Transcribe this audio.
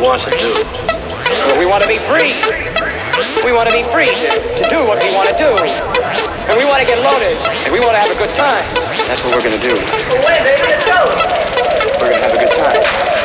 he wants to do. But we want to be free. We want to be free to do what we want to do. And we want to get loaded. And we want to have a good time. That's what we're going to do. Wait, baby, let's go. We're going to have a good time.